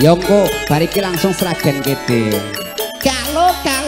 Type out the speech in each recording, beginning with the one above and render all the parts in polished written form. Yongko, bariki langsung seragen gede. Kalau kados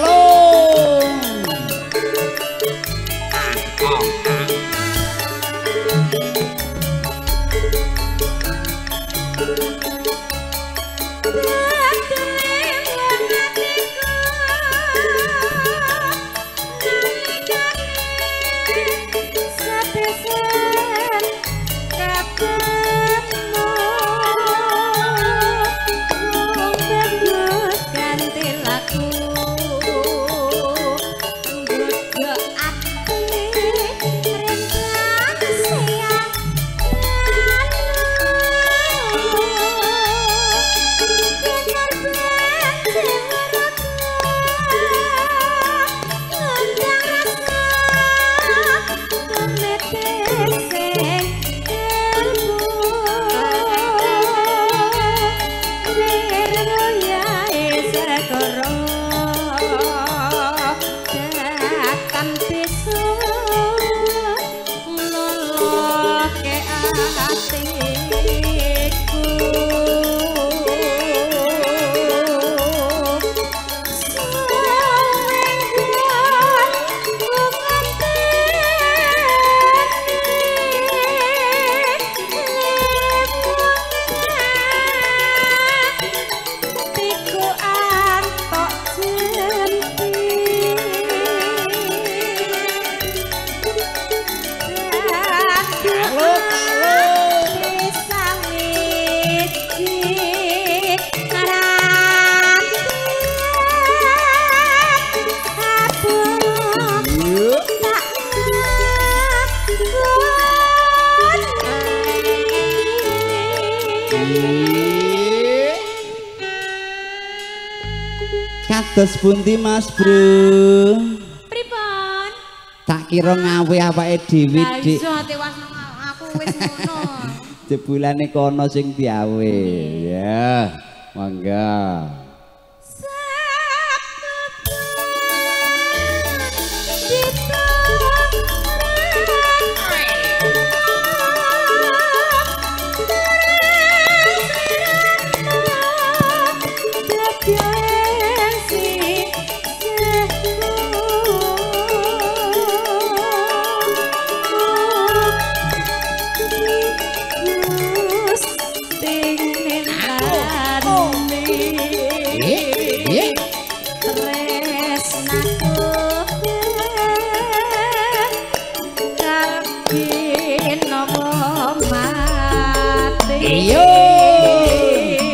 pundi Mas Bro? Pripun? Tak kira ngawe awake dhewe, Dik. Lah tewas nang aku wis ngono. Jebulane kono sing diawe. Ya, monggo. Sing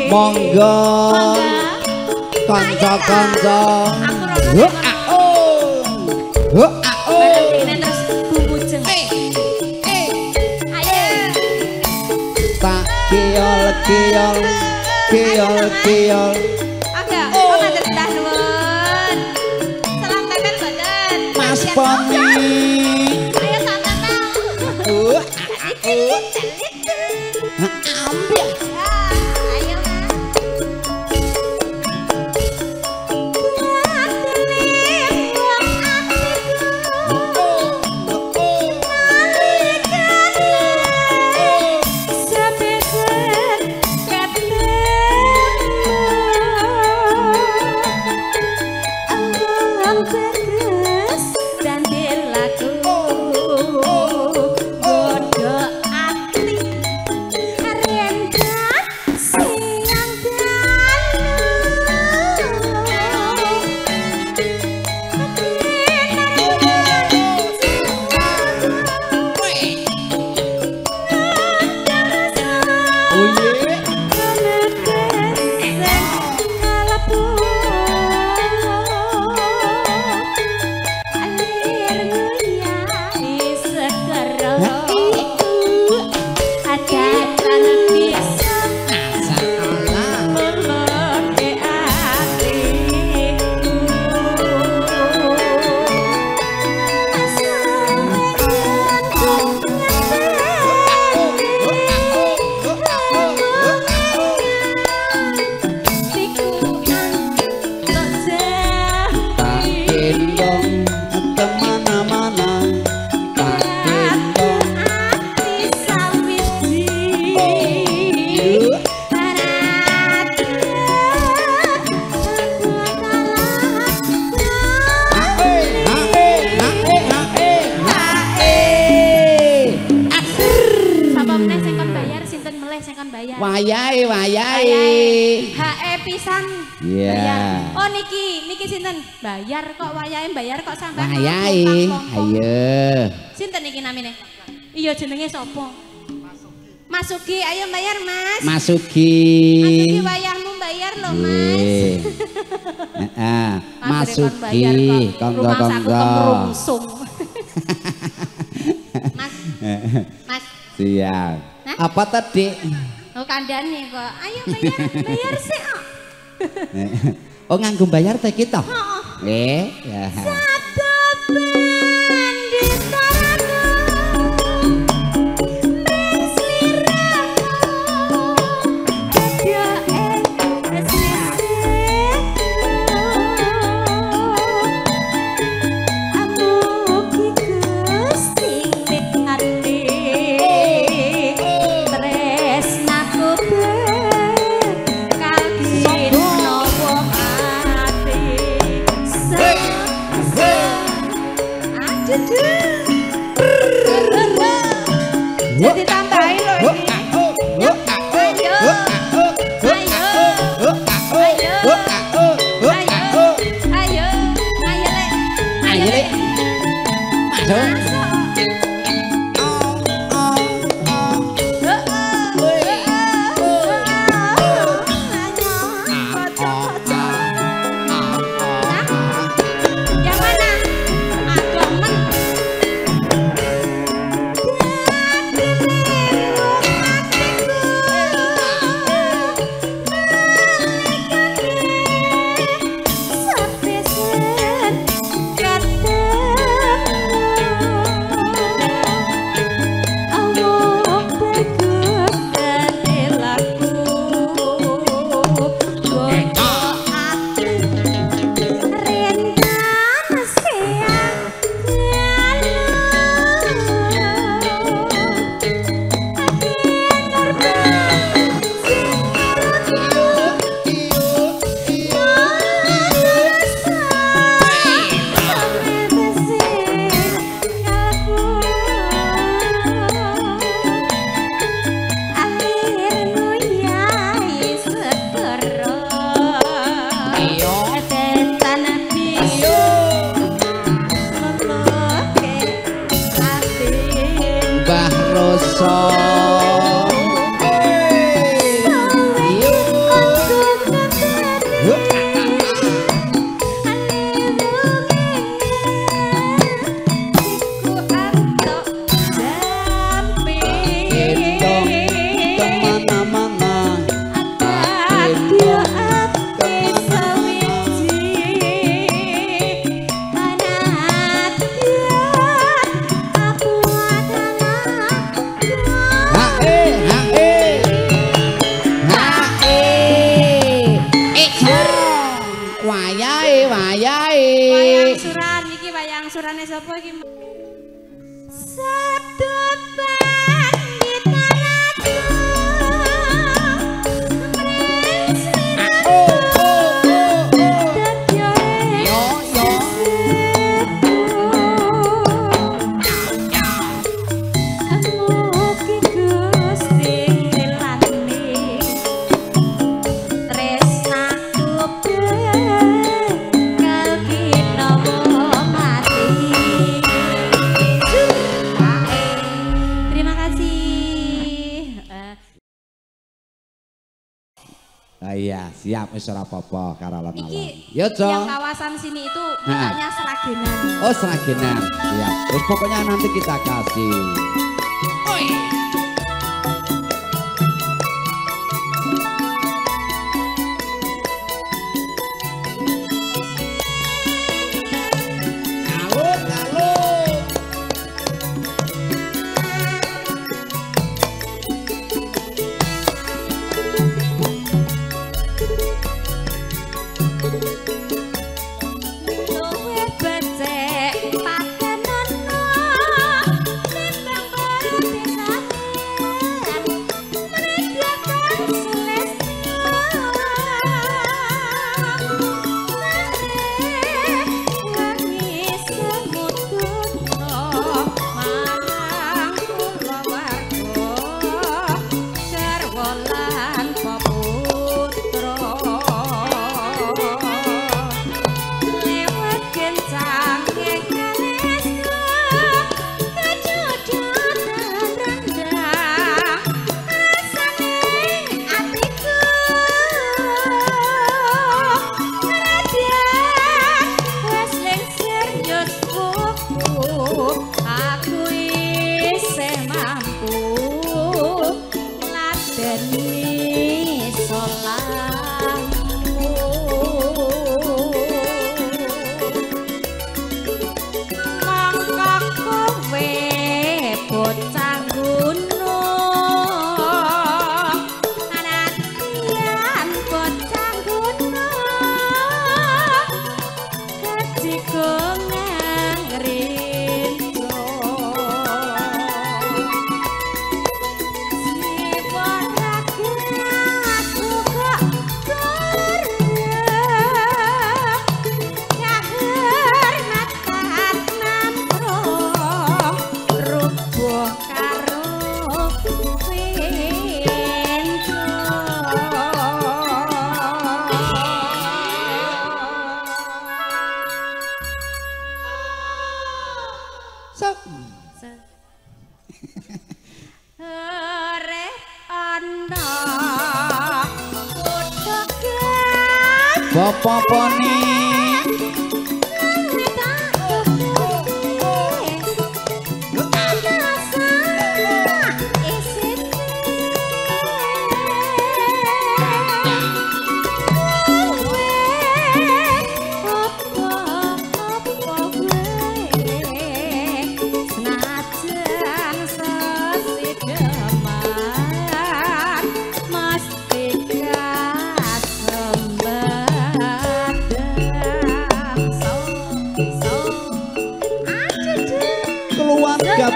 Monggo kanca-kanca tak kiol salam tempel mboten Mas Pomi. Masuki, ayo bayar Mas. Masuki wayahmu bayar loh Mas. Masuki konggo-konggo. Mas, Mas. Siap. Hah? Apa tadi? Oh kandhane kok. Ayo bayar, bayar sik kok. Oh nganggo bayar teh kita. Heeh. Hey! carane sapa iki? Sedut bangit tanahku. Iya, siap wis ora apa-apa karo alon-alon. Iki yang kawasan sini itu namanya Seragenan. Oh, Seragenan. Iya, terus pokoknya nanti kita kasih. Oi.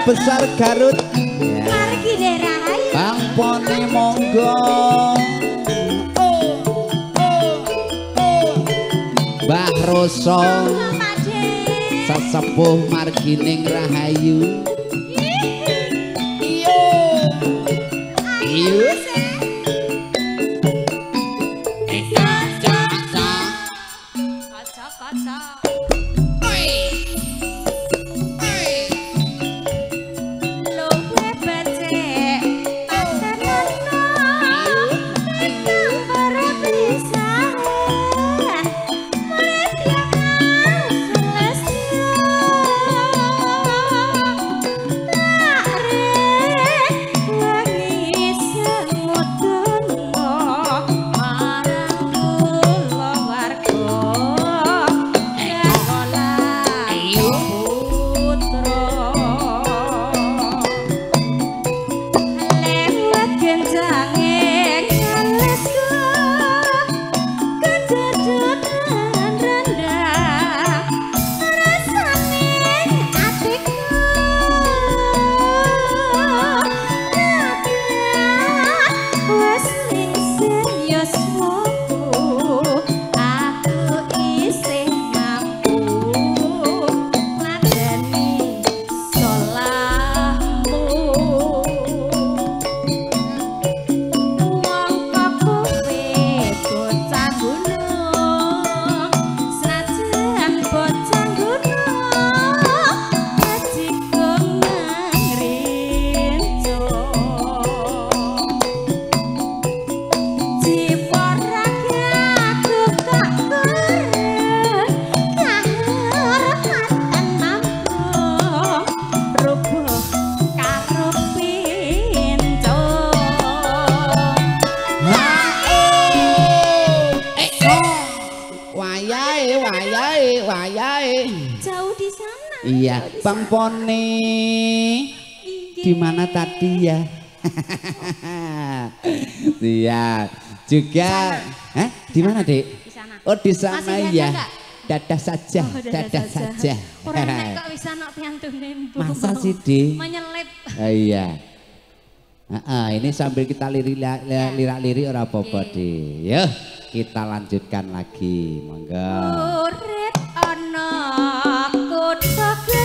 Besar Garut ya. Margi ning Rahayu Bang Pone monggo. Mbah Roso sesepuh Margi ning Rahayu. Iyo iyo Iya, Bang Pone. Gimana tadi ya? Iya, juga. Hah? Di mana, Dek? Di sana. Oh, di sana ya. Dadah saja, oh, dadah saja. Ora nek bisa nok piantune. Masa sih, Dek? Menyelip. Iya. Ini sambil kita lirik-lirik ora apa-apa, Dek. Yuk, kita lanjutkan lagi. Monggo. Urip ana kota gede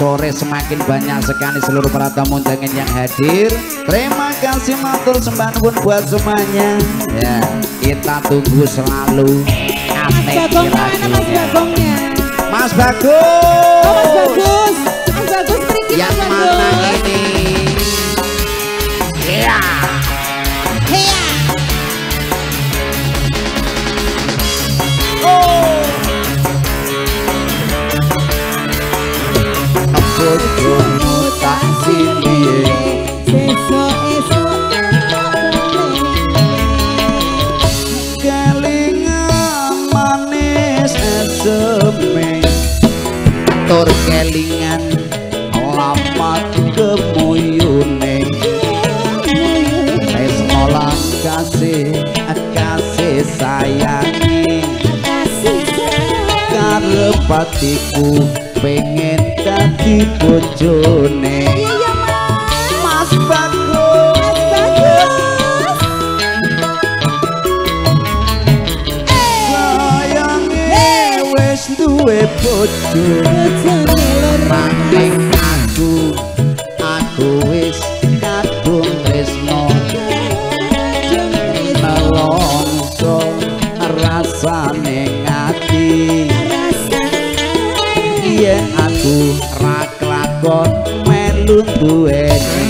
sore semakin banyak sekali seluruh para tamu undangan yang hadir. Terima kasih matur sembah pun buat semuanya. Ya, kita tunggu selalu update lagunya. Mas Bagus. Oh, Mas Bagus. Mas Bagus pergi yang mana ini? Ya. Ya. Oh. Kelingan manis eseme, tur kelingan lama kemuyune. patiku pengen dadi bojone Mas Bagus. Sayange wis duwe bojo nanging aku wis kadung tresno nelongso rasane ngati yen aku ra kelakon melu duweni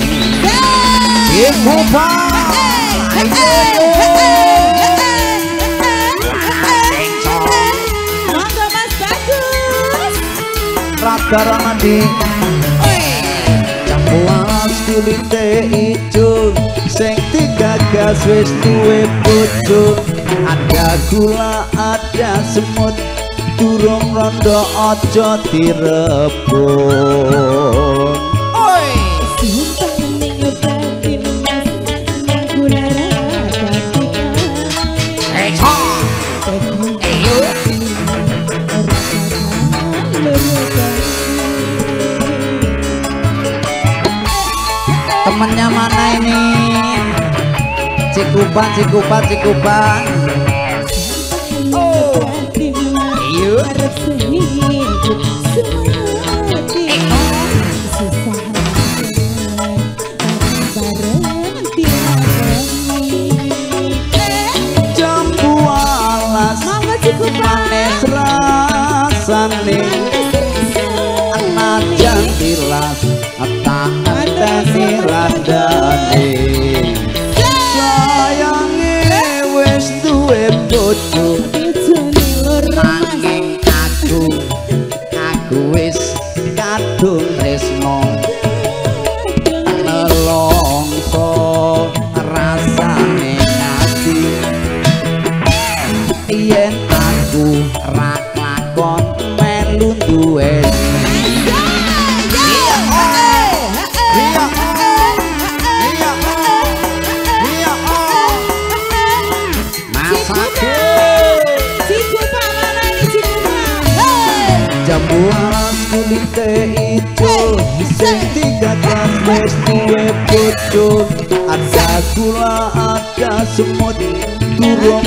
Karamadi Campuas kulite ijo sing digagas wis duwe bojo. Ada gula ada semut durung rondo aja direbut. Oi sumpah ning ngobati mas gula rasa kae. Temennya mana ini? Cikupan. Oh, yuk. Jambu alas manis rasane najan tilas tak tani randane sayange wis duwe bojo nanging aku wis kadung tresno nelongso rasane ati yen aku ra kelakon melu duweni buas kulite ijo sing digagas wis duwe bojo. Ada gula ada semut durung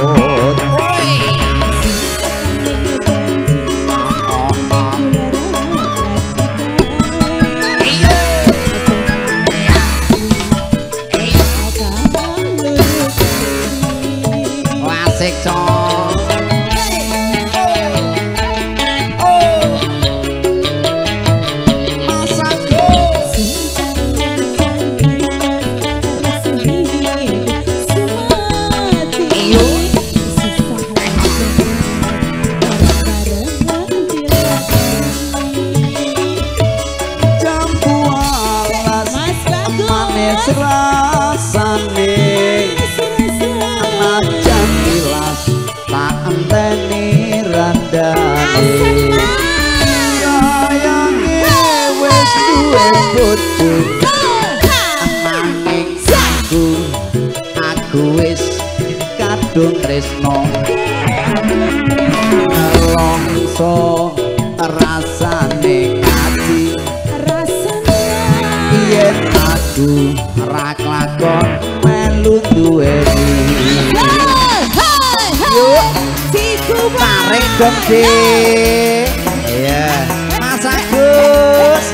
Asik cok. Rasane najan tilas tak enteni randane sayange wis duwe bojo nanging aku wis kadung tresno nelongso rasane ati yen aku ra kelakon melu duweni yuk tarik dong sih ya Mas Agus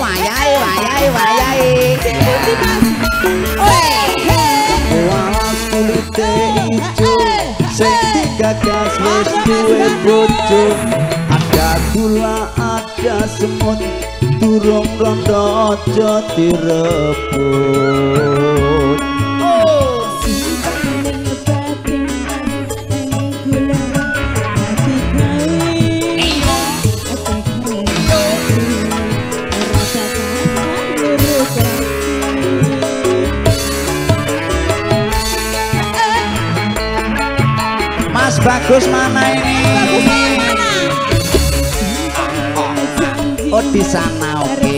wayai waras kulite ijo sing digagas wis duwe bojo. Ada gula ada semut durung rondo aja direbut. Oh Mas Bagus mana ini? Oh di sana oke.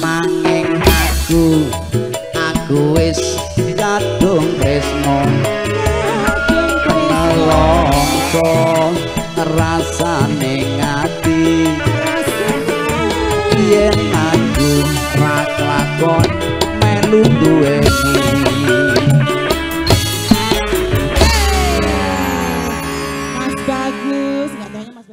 Manging aku wis kadung tresno nelongso rasane ngati yen aku ra kelakon melu duweni Mas Bagus enggak taunya Mas Bagus.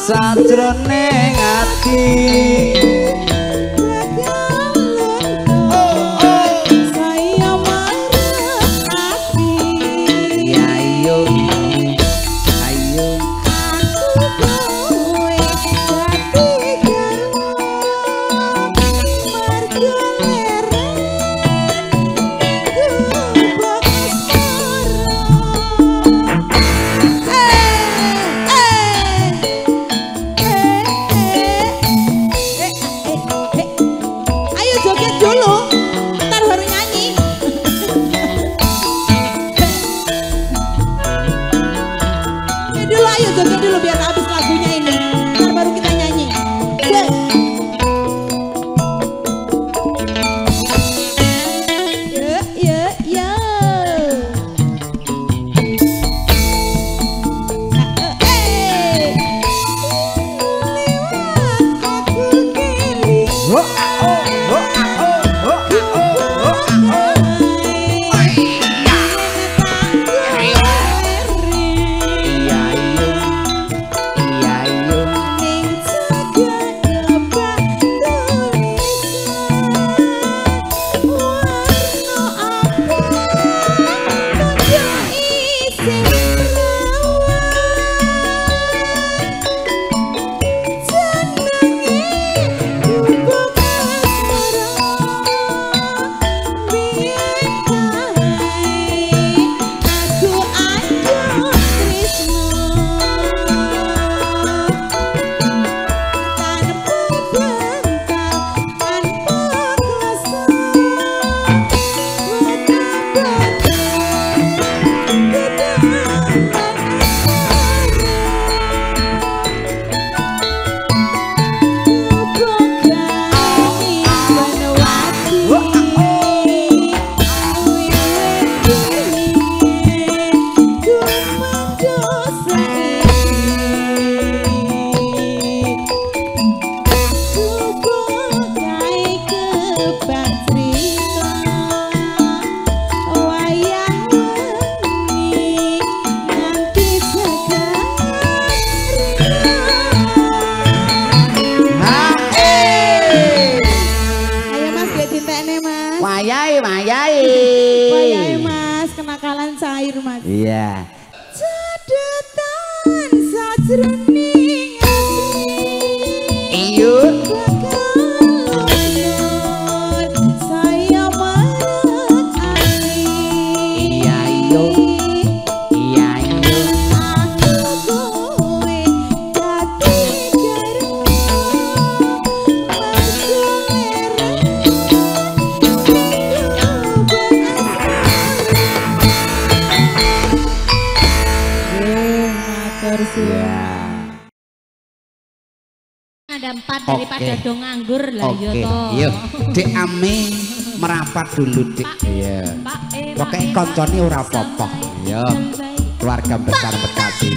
Sajroning ati saya marani ayo ayo aku kowe jatiku Iya. Cadetan sajroning ati. Saya merekati. Iya iyo. Iya iyo. Aku kowe dadi karo. Ada empat daripada dong anggur lah yo toh. Iya. Dek Ame merapat dulu Dek. Iya. Pokoke koncone ora apa-apa. Iya. Keluarga besar Bekasi.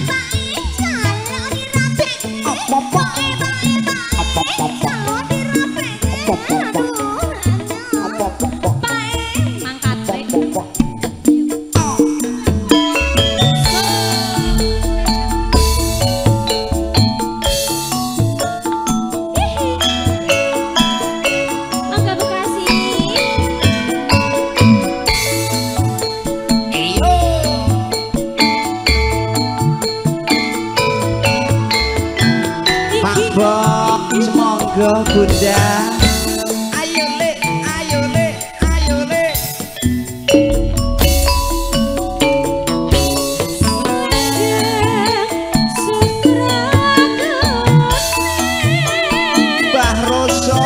Bunda, ayo le, ayo le, ayo le. Bah Roso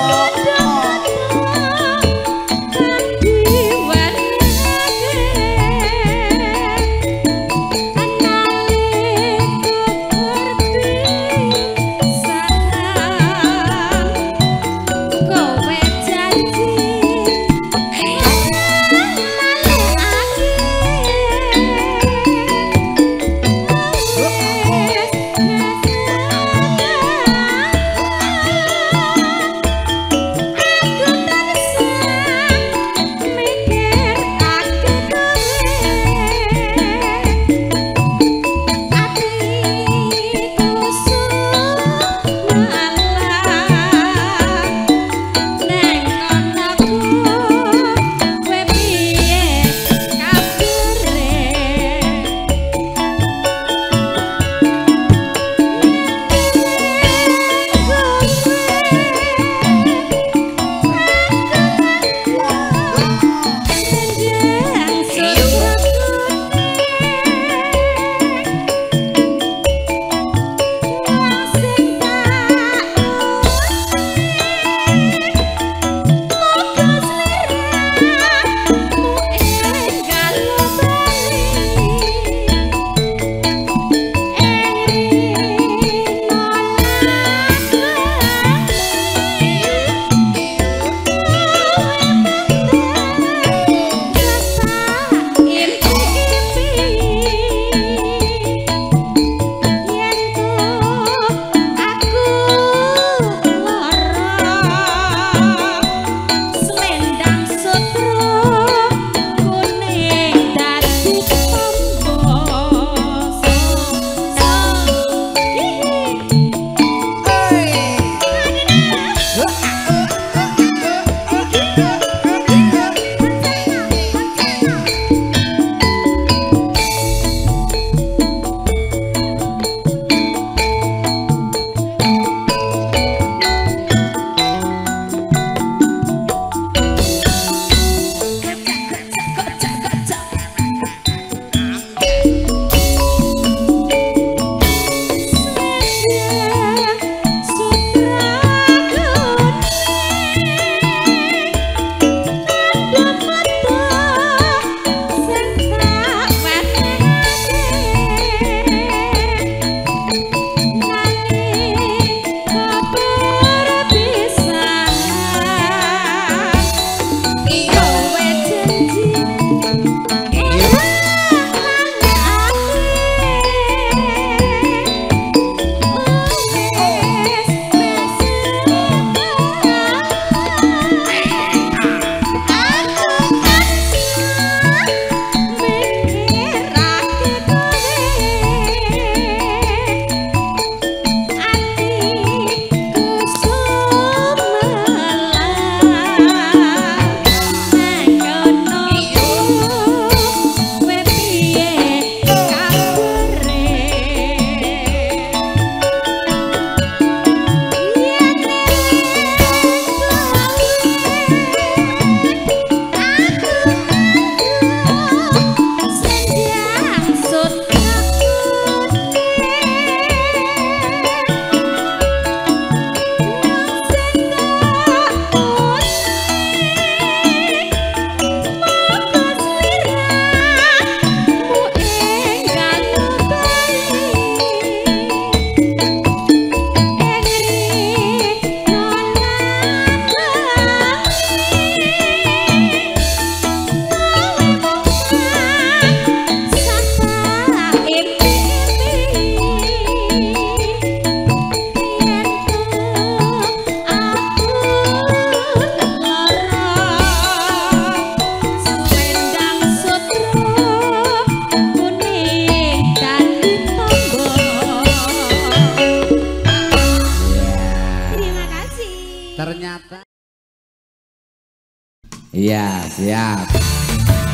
Iya, siap.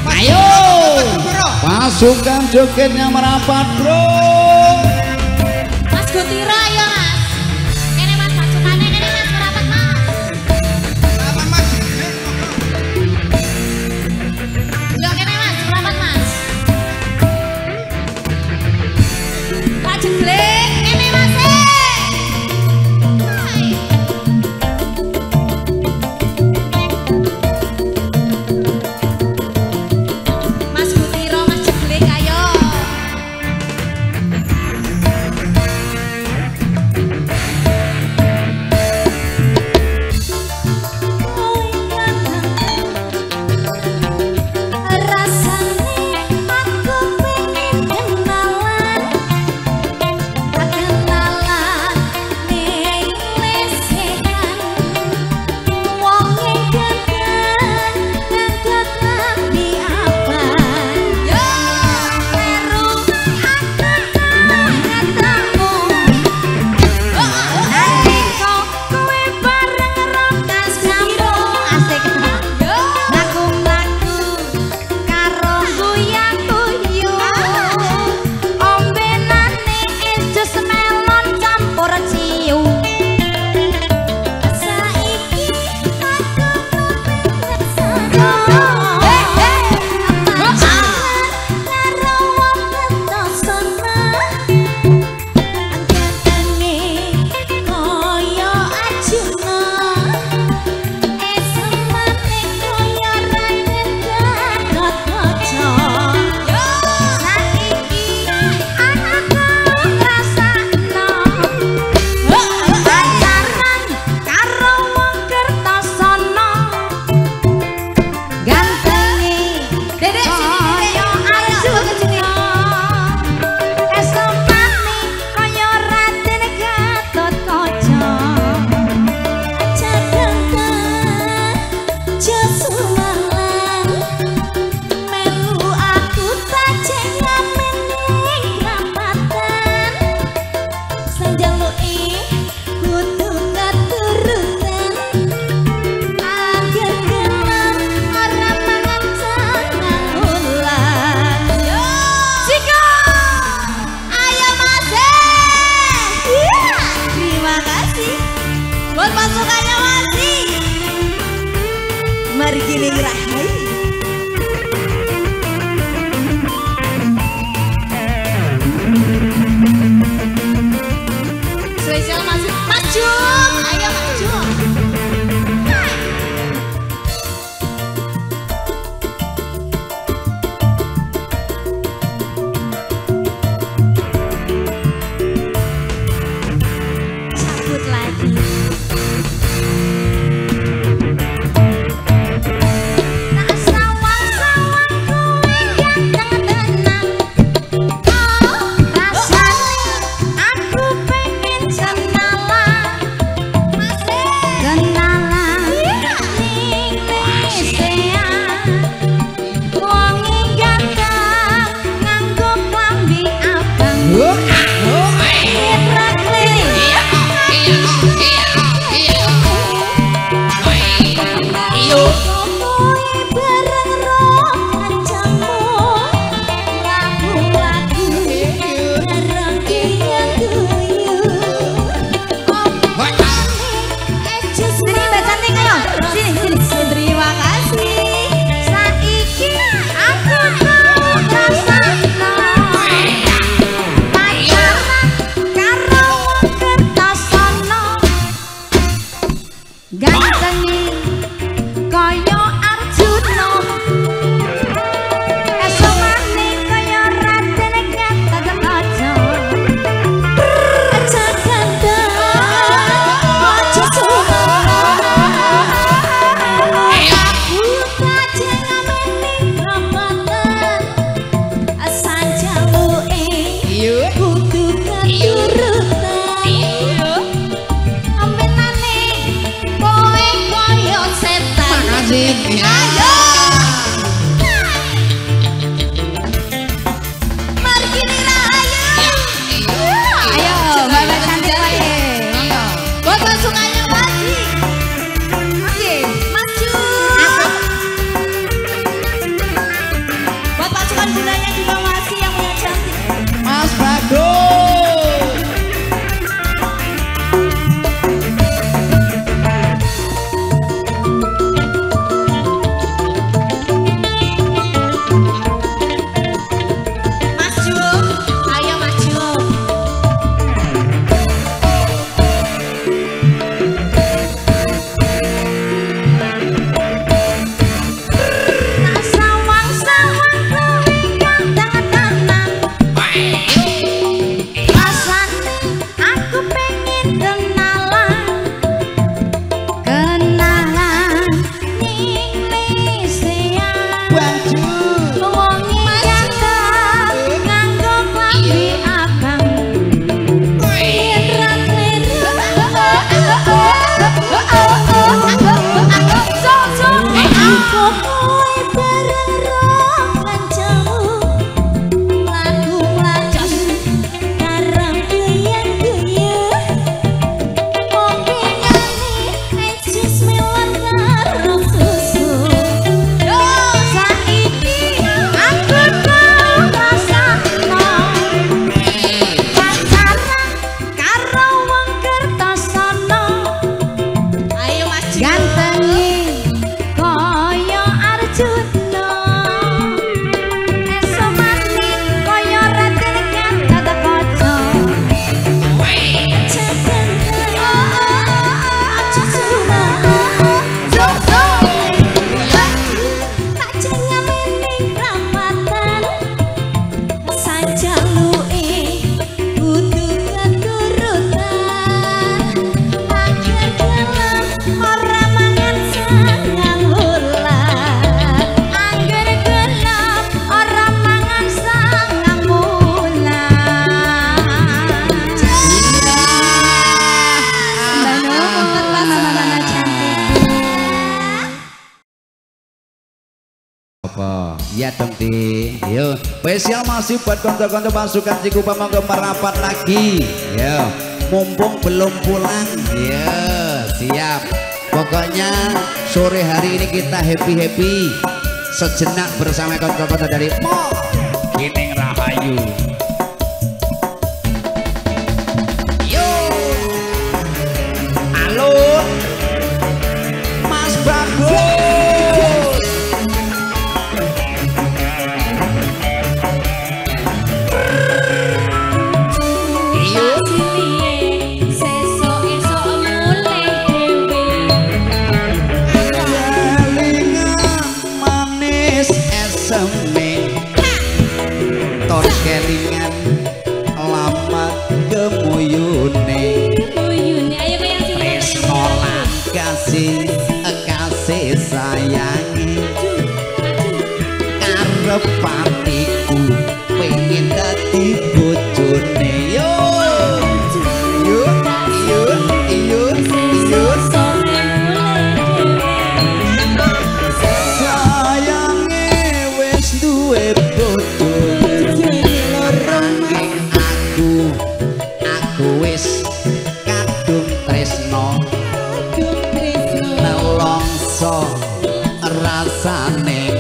Ayo, pasukan jogetnya merapat, bro. Mas Gutira, ya mas. Ini mas pasukannya, ini mas merapat mas. Merapat mas. Udah ini mas merapat mas. Pak Jendrik, ini mas. Margining Rahayu. Spesial masuk maju, ayo maju. Cabut lagi. Buat masuk aja lagi. Oke, maju. apa? Ya tentu. Yo, spesial masih buat konco-konco pasukan Cikupa monggo merapat lagi. Yo, mumpung belum pulang. Yo, siap. Pokoknya sore hari ini kita happy-happy sejenak bersama konco-konco dari Margining Rahayu. Yo, alur Mas Bagus. Patiku pengen dadi bojone yo yo yo yo yo sayange wis duwe bojone lorone aku wis kadung tresno nelongso rasane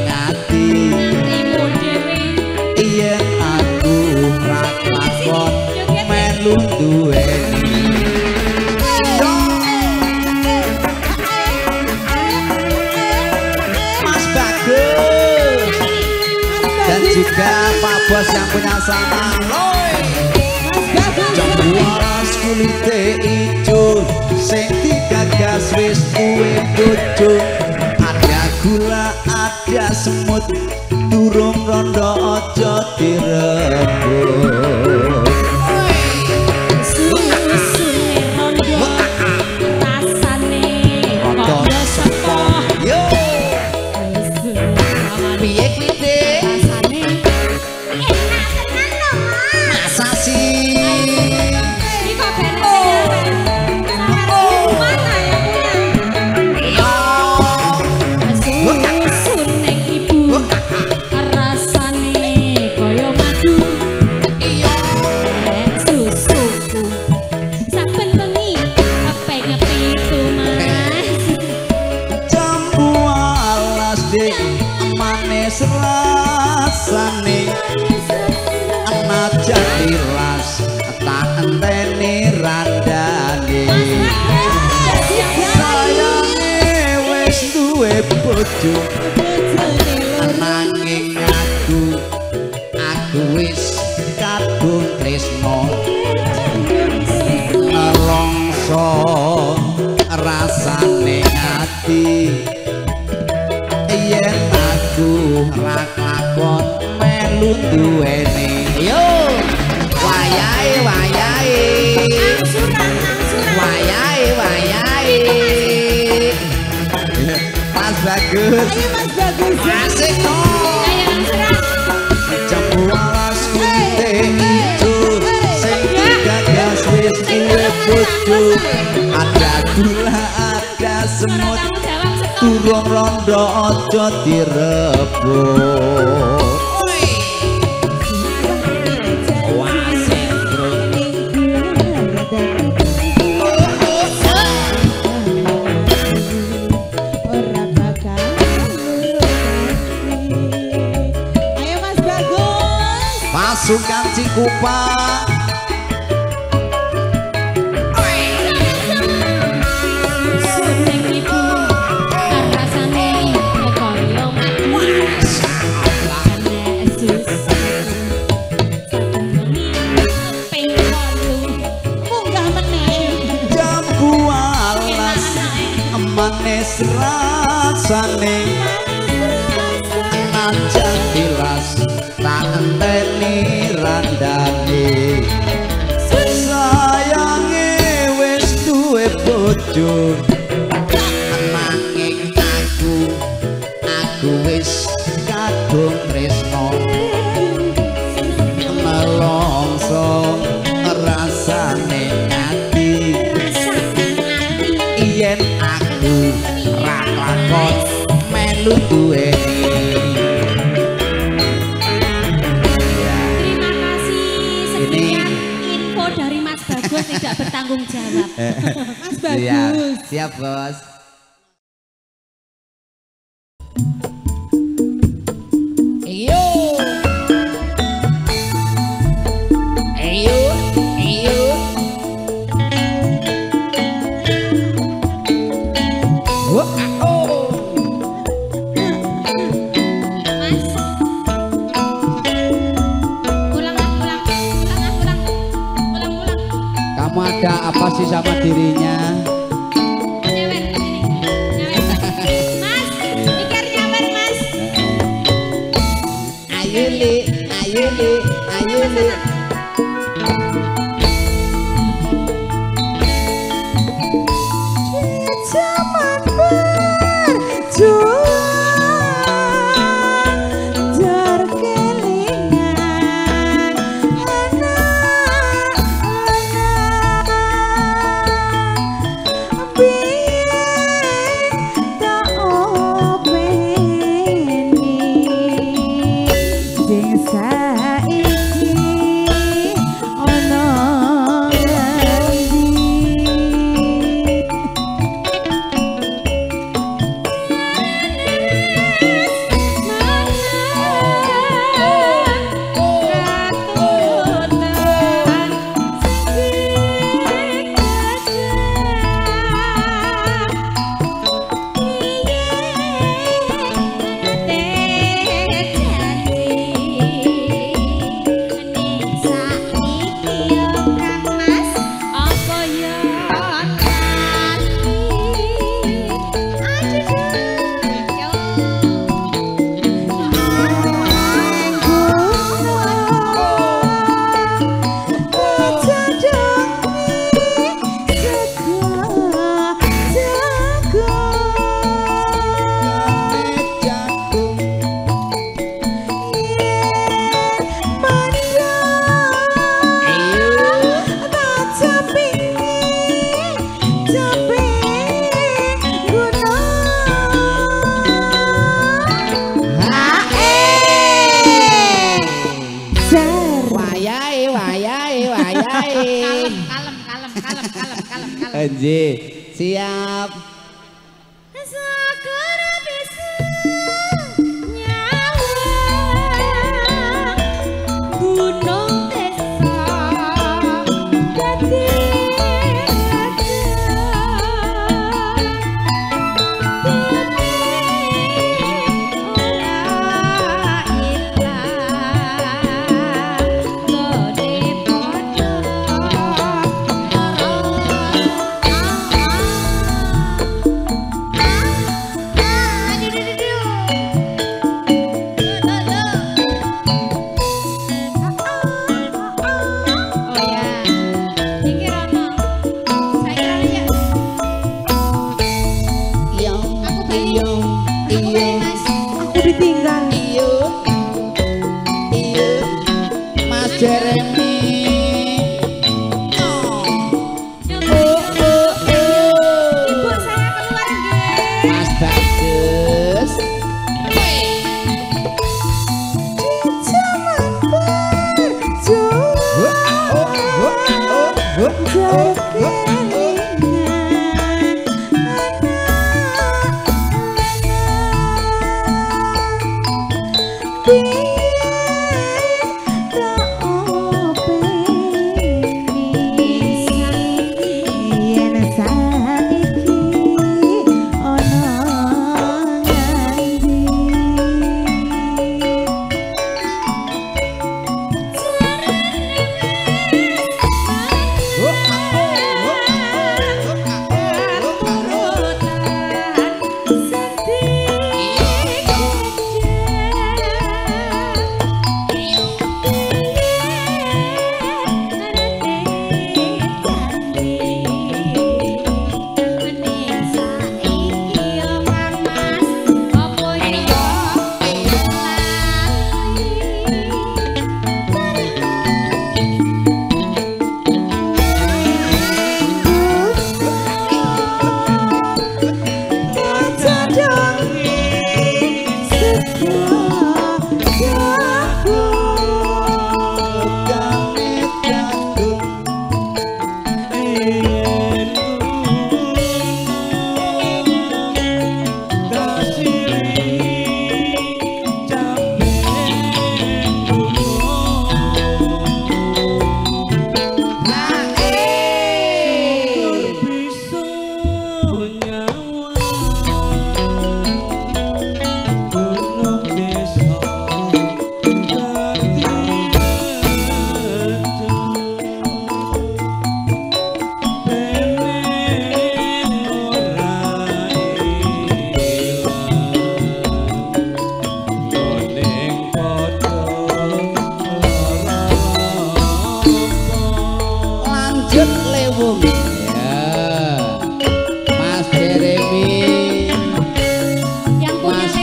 bos yang punya sama loy jempolas kulite ijo sing digagas wis duwe bojo ada gula ada semut durung rondo aja direbut susune rondo rasane padha sepo yo piye klite rasane ana jati ras tak enteni randane sayange wis duwe bojo nanging aku wis kadung tresno nelongso rasane ati yen aku rakon melu duwene yo wayahe wayahe wayahe wayahe Mas Bagus ayo Mas Bagus asik to ayo jempolas kulite ijo sing digagas wis duwe bojo ada gula ada semut turung rondo aja direbut ayo Mas Bagus pasukan Cikupa rasane najan dilas tak enteni randane sayange wis duwe bojo nanging aku wis kadung tresno melongso rasane ati yen aku rakon melu duwe tidak bertanggung jawab. Mas bagus. Siap bos. Ada apa sih sama dirinya? Nyawer, Mas, pikir nyawer Mas. Ayo li, ayo li, ayo li. Siap.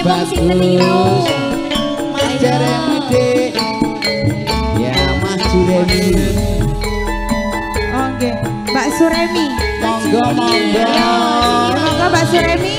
bagus Mas Jeremy dek ya Mas Juremi oke Mbak Suremi monggo monggo monggo Mbak Suremi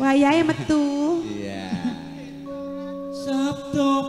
wayahe metu iya Sabtu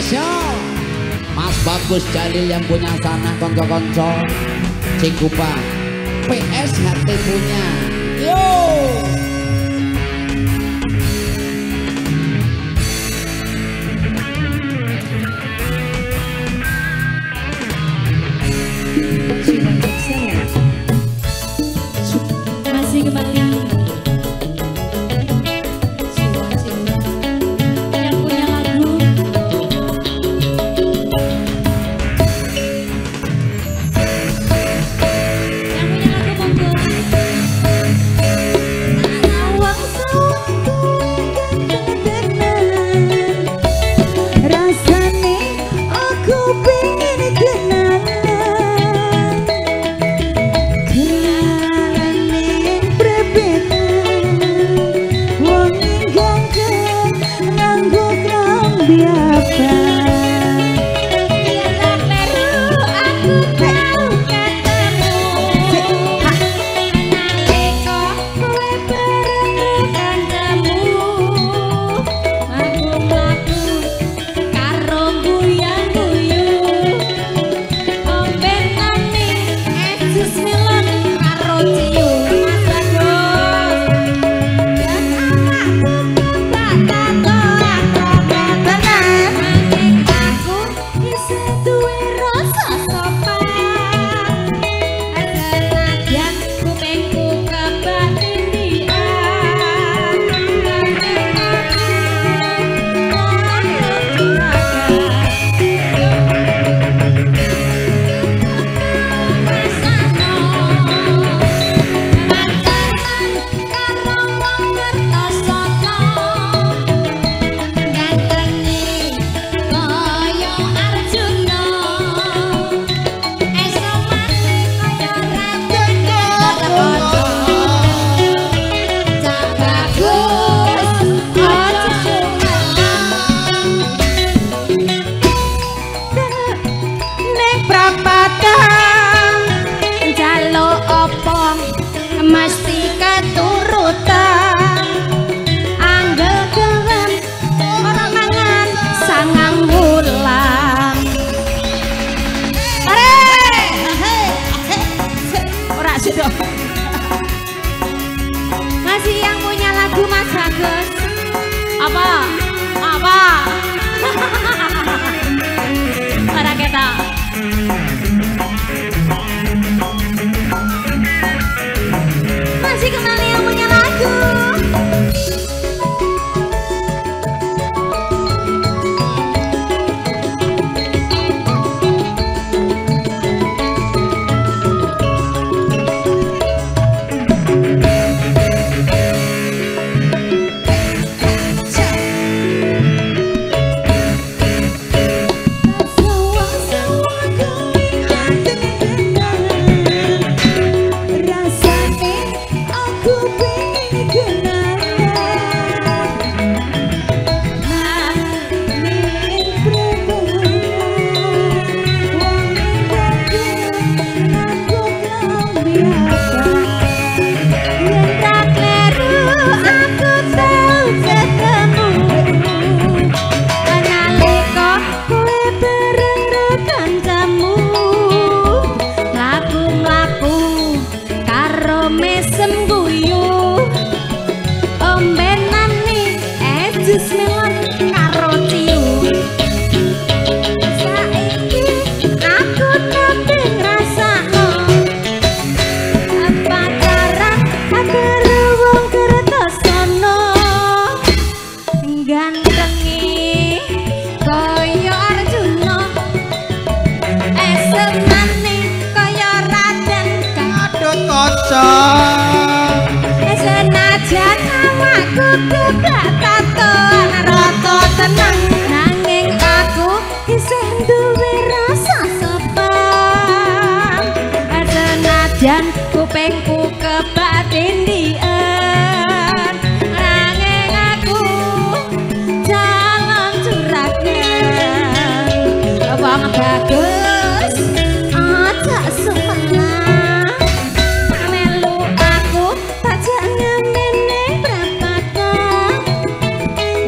Indonesia, Mas Bagus Jalil yang punya sana konco-konco Cikupa PS hati punya. Yo masih kembali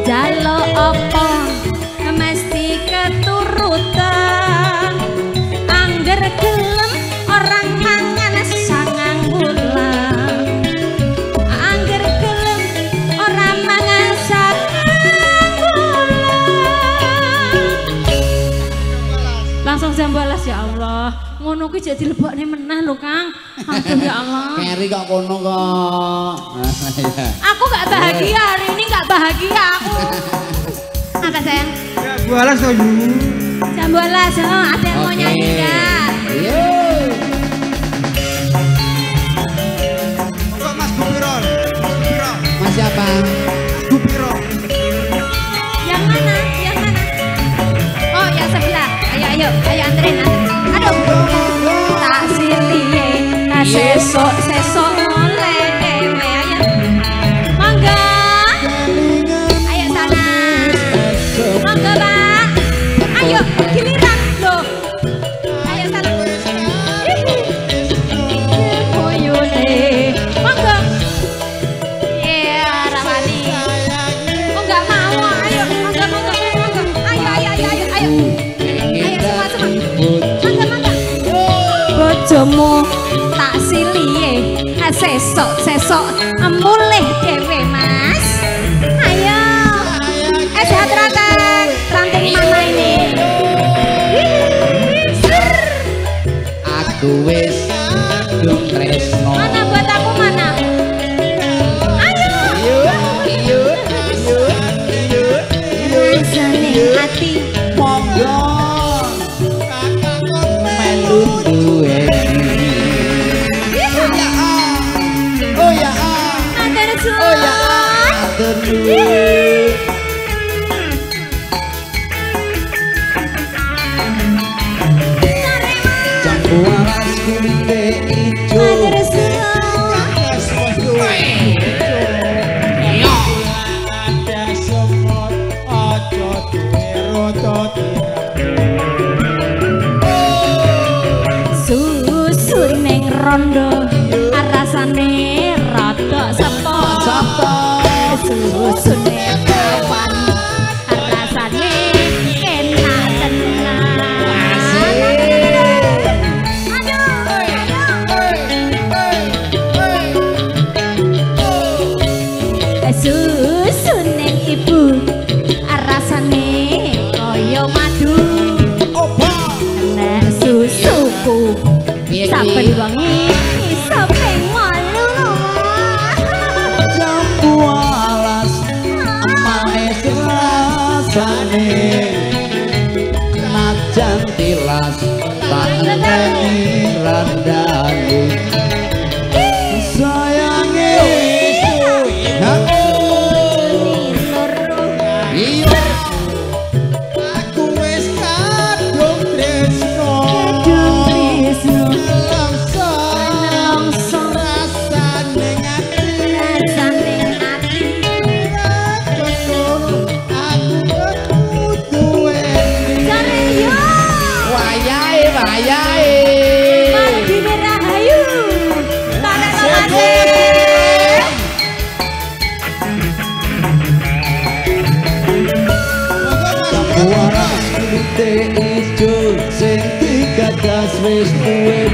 Jalo opo mesti kan langsung saya balas, ya Allah. Ngono ki jadi lebok nih menah lho Kang. Aduh ya Allah. Keri kok kono kok. Aku gak bahagia hari ini, gak bahagia aku. Apa sayang? Ya balas kok dulu. Saya balas, oh, ada yang mau nyanyi enggak? Iya. Kok Mas Gupiron? Mas siapa? Gupiron. Ayo, ayo anterin, anterin. Aduh, tak silie, tak sesok, sesok oleh dewe. Ayo, monggo. Ayo sana, monggo Pak. Ayo, giliran loh. Ayo sana. Koyone, monggo. Iya, Rawani. Oh nggak mau, ayo, monggo, monggo, monggo. Ayo, ayo, ayo, ayo, ayo. Bojomu tak siliye sesok-sesok mulih dhewe Mas. Ayo sehat ratan ranting mama ini. Aku wis dung tresno. Mana buat aku mana? Ayo ayo ayo ayo ayo hati monggo. Susu neng rondo arasane rada sepo. Susu neng kawan arasane enak tenan. Aduh. Susu neng ibu arasane koyo madu. Enak susuku saben wangi saben walu. Jambu alas manis rasane najan tilas taneni randani. Sayange aku iya aku wis kadung tresno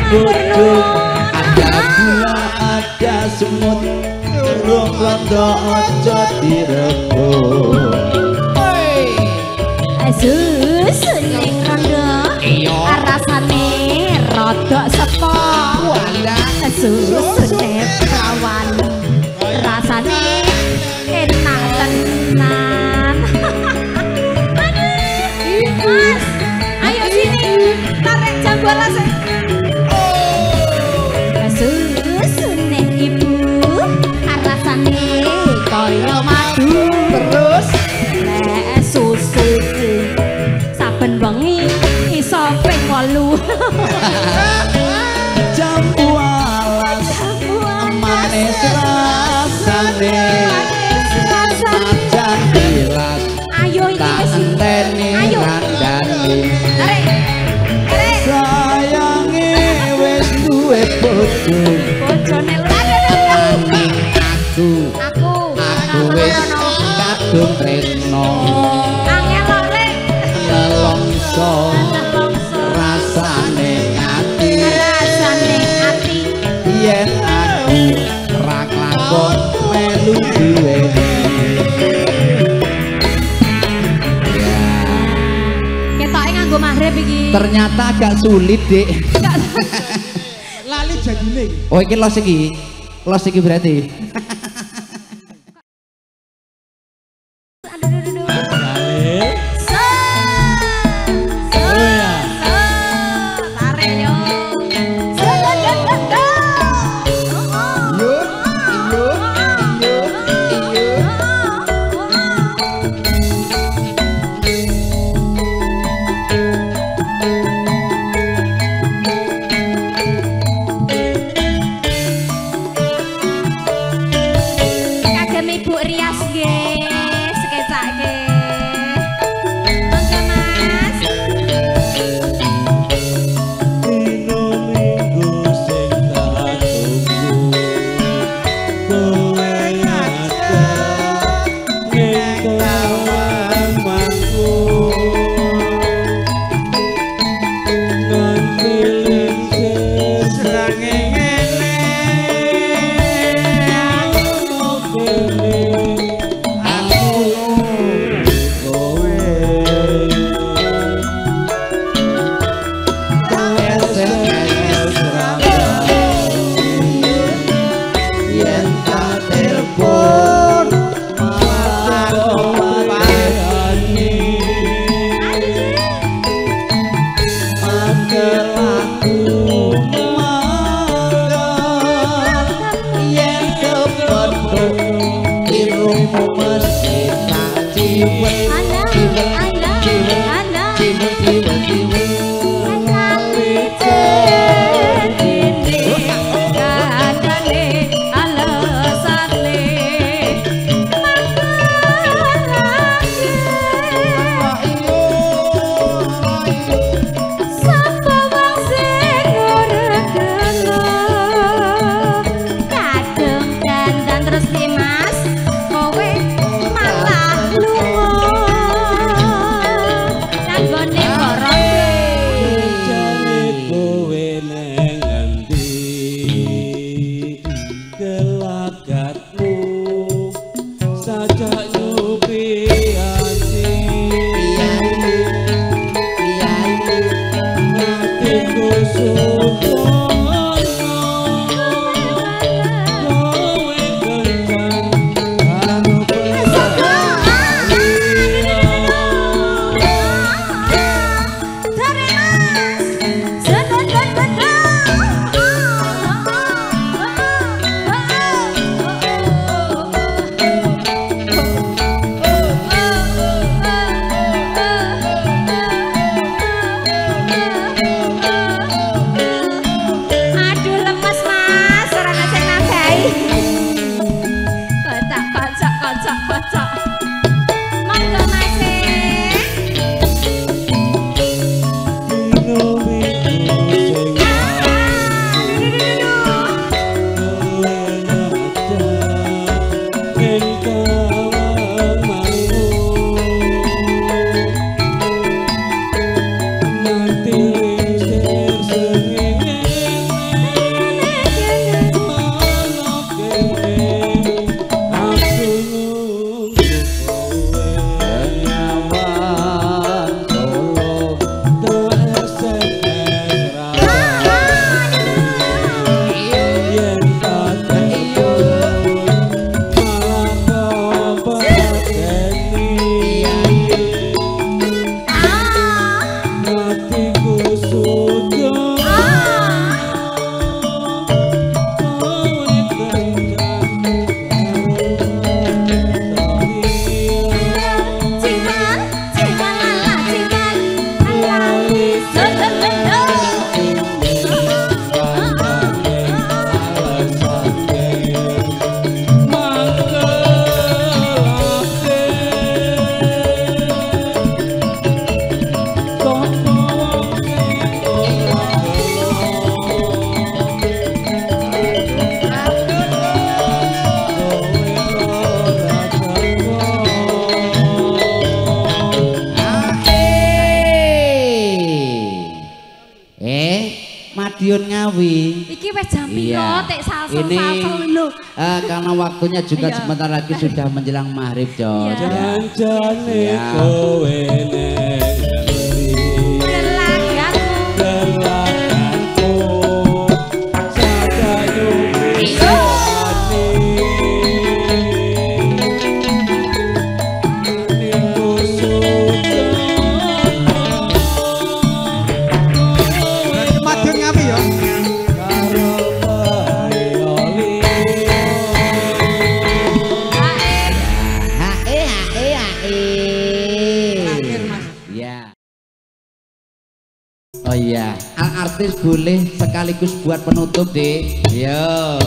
bodoh, ada gula, ada semut, urung londo ojo direbut. Susu ning rondo arasane rada sepo. Susu neng kawan rasane enak tenan. Mas, ayo sini tarik jambu alas. Koyo madu terus nek susu saben wengi iso ping 8. Jambu alas manis rasane najan tilas. Ayo iki wis enteni randani. Sayange wis duwe bojo. Bojone aku wis kadung tresno. Angel lek lelongso rasane ati yen aku ra klakon melu duweni. Ketoke nganggo maghrib iki. Ternyata agak sulit, Dik. Lali jagine. Oh, iki los iki. Los iki berarti. Waktunya juga sebentar lagi sudah menjelang maghrib, Jos. Janjane kowe nek Oh iya, artis boleh sekaligus buat penutup deh. Yo.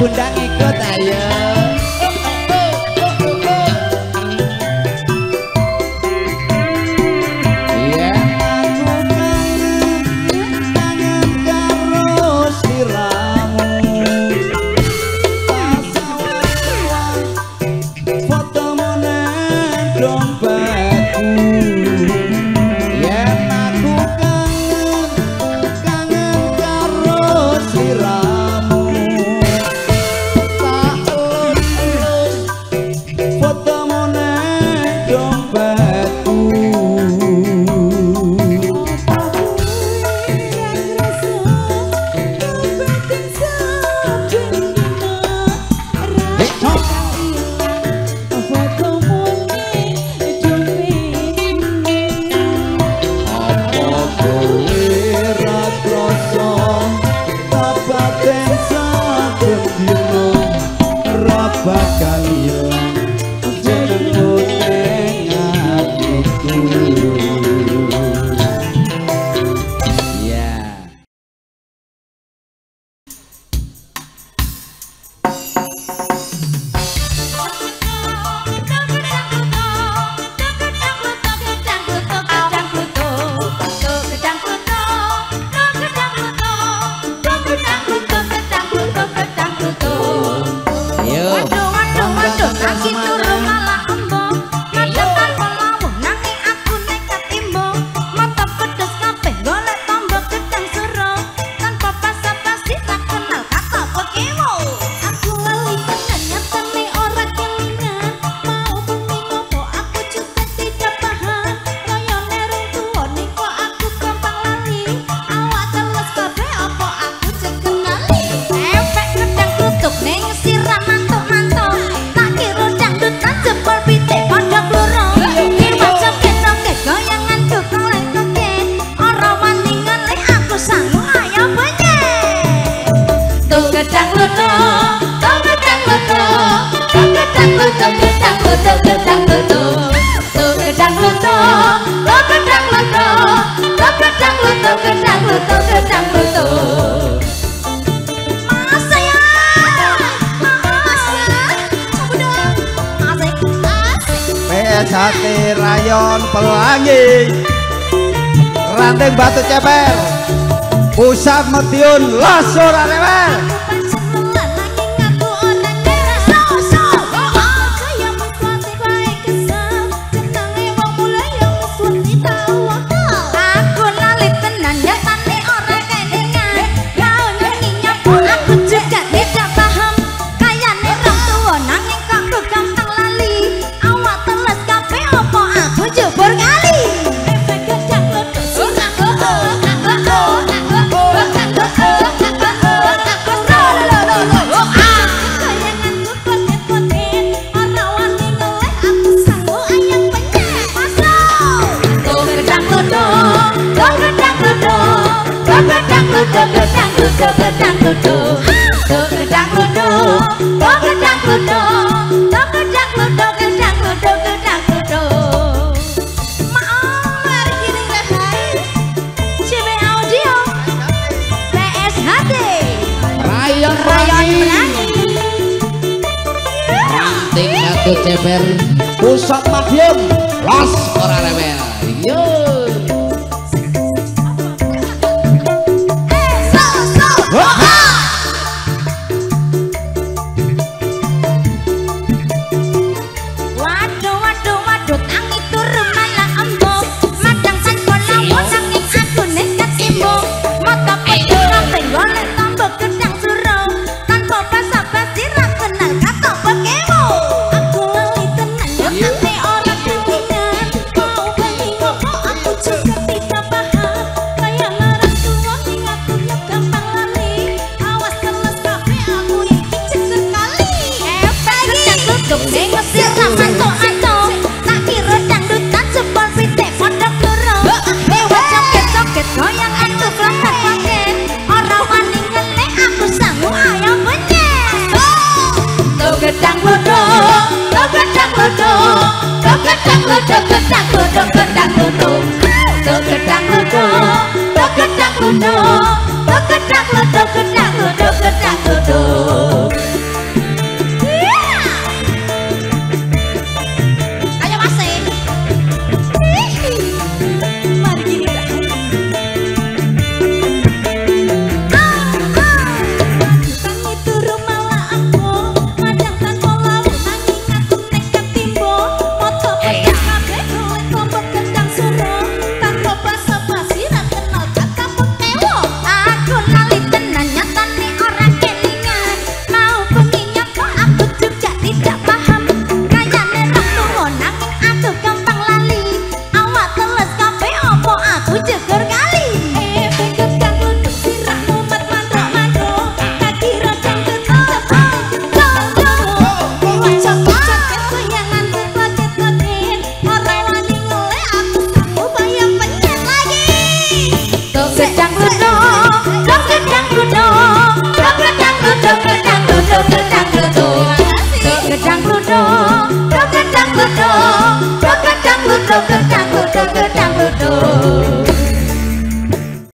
Bunda ikut ayo. Ya aku kangen karo sliramu. Pasawan fotomu nang dompetku. bakal hilang jemur hatiku. Sate rayon pelangi ranting batu ceper pusat metiun losor arewel aku lalit tenan datane ora kelingan gaone nyapa aku juga tidak paham kayane wong tuwa nanging kok gampang lali awak teles kabeh opo aku jebur kali ceper pusat madiun los ora rewel yo waduh waduh waduh angin turun malah embung madang sakon lamun saking aku nekat imbung mata pedang sampai golek tombok gedang suruh tanpa basa-basi ra kenal kata pekemo. Madang tanpa laut Roketang